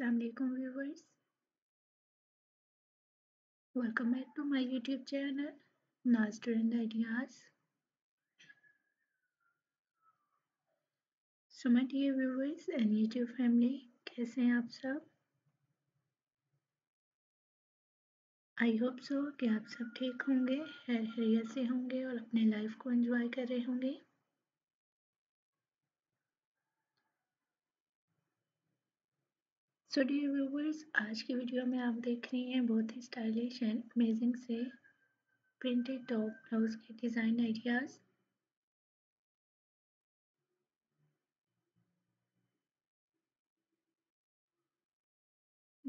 अस्सलाम वालेकुम viewers, welcome back to my YouTube channel Naaz trend ideas. So my dear viewers and YouTube family, कैसे हैं आप सब? आई होप सो कि आप सब ठीक होंगे, खैर खैरियत से होंगे और अपने लाइफ को एंजॉय कर रहे होंगे। सो डियर व्यूवर्स, आज की वीडियो में आप देख रही हैं बहुत ही स्टाइलिश एंड अमेजिंग से प्रिंटेड टॉप ब्लाउज के डिज़ाइन आइडियाज़।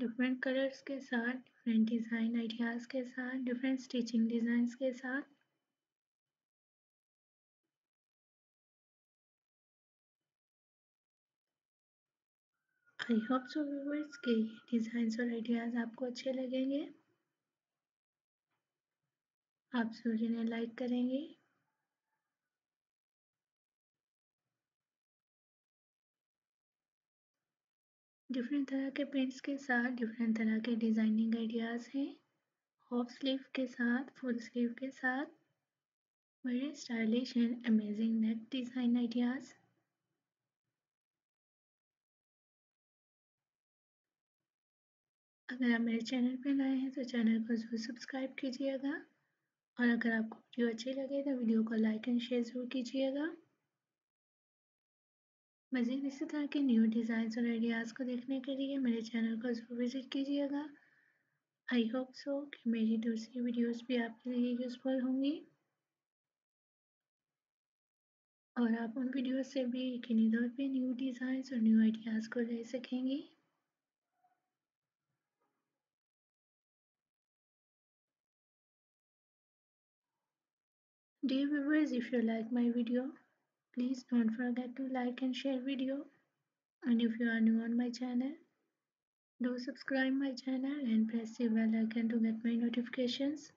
डिफरेंट कलर्स के साथ, डिफरेंट डिज़ाइन आइडियाज़ के साथ, डिफरेंट स्टिचिंग डिज़ाइंस के साथ। आई होप सो व्यूअर्स के डिज़ाइंस और आइडियाज़ आपको अच्छे लगेंगे, आप जरूर इन्हें लाइक करेंगे। डिफरेंट तरह के प्रिंट्स के साथ डिफरेंट तरह के डिज़ाइनिंग आइडियाज़ हैं, हाफ स्लीव के साथ, फुल स्लीव के साथ, बड़े stylish and amazing neck design ideas. अगर आप मेरे चैनल पर नए हैं तो चैनल को जरूर सब्सक्राइब कीजिएगा, और अगर आपको वीडियो अच्छी लगे तो वीडियो को लाइक एंड शेयर जरूर कीजिएगा। मज़ीद इसी तरह के न्यू डिज़ाइंस और आइडियाज़ को देखने के लिए मेरे चैनल को जरूर विज़िट कीजिएगा। आई होप सो कि मेरी दूसरी वीडियोस भी आपके लिए यूज़फुल होंगी और आप उन वीडियो से भी यकीनी तौर पर न्यू डिज़ाइंस और न्यू आइडियाज़ को ले सकेंगे। Dear viewers, if you like my video, please don't forget to like and share video, and if you are new on my channel, do subscribe my channel and press the bell icon to get my notifications.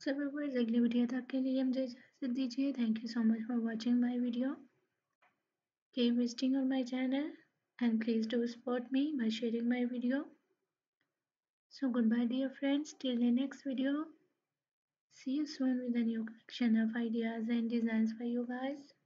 So viewers, अगली video तक के लिए मुझे इजाज़त दीजिए। Thank you so much for watching my video. Keep visiting on my channel and please do support me by sharing my video. So goodbye dear friends, till the next video, see you soon with a new collection of ideas and designs for you guys.